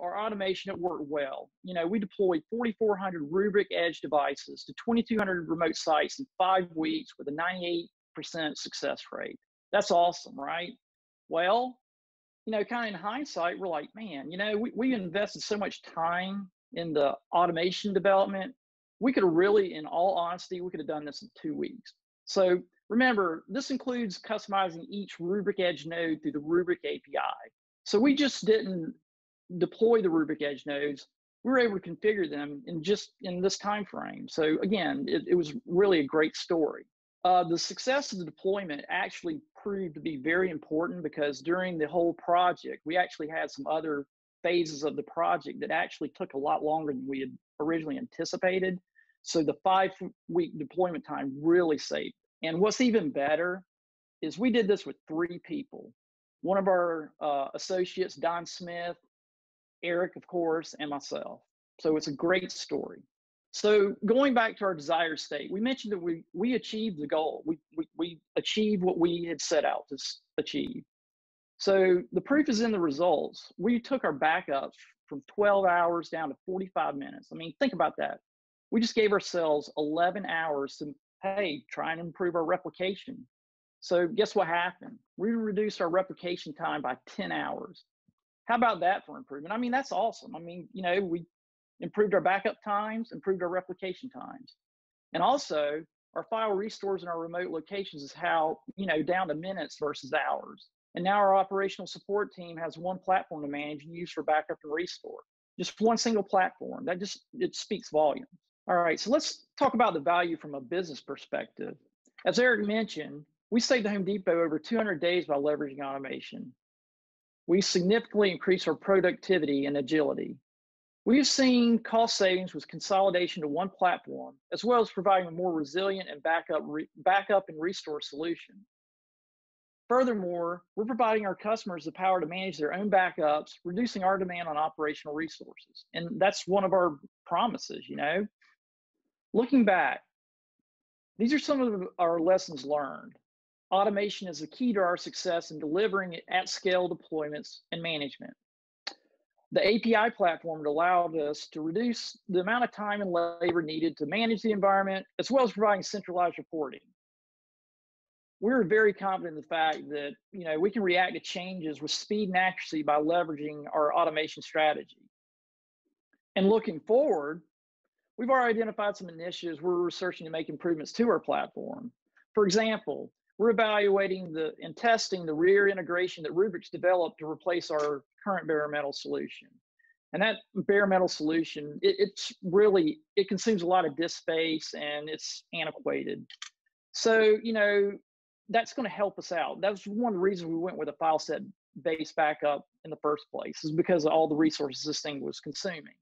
our automation, it worked well. You know, we deployed 4,400 Rubrik Edge devices to 2,200 remote sites in 5 weeks with a 98% success rate. That's awesome, right? Well, you know, kind of in hindsight, we're like, man, you know, we invested so much time in the automation development. We could have really, in all honesty, we could have done this in 2 weeks. So remember, this includes customizing each Rubrik Edge node through the Rubrik API. So we just didn't deploy the Rubrik Edge nodes. We were able to configure them in this time frame. So again, it was really a great story. The success of the deployment actually proved to be very important because during the whole project, we actually had some other phases of the project that actually took a lot longer than we had originally anticipated. So the 5-week deployment time really saved. And what's even better is we did this with 3 people. One of our associates, Don Smith, Eric, of course, and myself. So it's a great story. So going back to our desired state, we mentioned that we achieved the goal. We achieved what we had set out to achieve. So the proof is in the results. We took our backups from 12 hours down to 45 minutes. I mean, think about that. We just gave ourselves 11 hours to, hey, try and improve our replication. So guess what happened? We reduced our replication time by 10 hours. How about that for improvement? I mean, that's awesome. I mean, you know, we improved our backup times, improved our replication times. And also, our file restores in our remote locations is how, you know, down to minutes versus hours. And now our operational support team has one platform to manage and use for backup and restore. Just one single platform. That just, it speaks volumes. All right, so let's talk about the value from a business perspective. As Eric mentioned, we saved the Home Depot over 200 days by leveraging automation. We significantly increased our productivity and agility. We've seen cost savings with consolidation to one platform, as well as providing a more resilient and backup and restore solution. Furthermore, we're providing our customers the power to manage their own backups, reducing our demand on operational resources. And that's one of our promises, you know. Looking back, these are some of our lessons learned. Automation is the key to our success in delivering at-scale deployments and management. The API platform allowed us to reduce the amount of time and labor needed to manage the environment, as well as providing centralized reporting. We're very confident in the fact that, you know, we can react to changes with speed and accuracy by leveraging our automation strategy. And looking forward, we've already identified some initiatives we're researching to make improvements to our platform. For example, we're evaluating and testing the rear integration that Rubrik's developed to replace our current bare metal solution. And that bare metal solution, it consumes a lot of disk space and it's antiquated. So, you know, that's going to help us out. That was one of the reasons we went with a file set based backup in the first place, is because of all the resources this thing was consuming.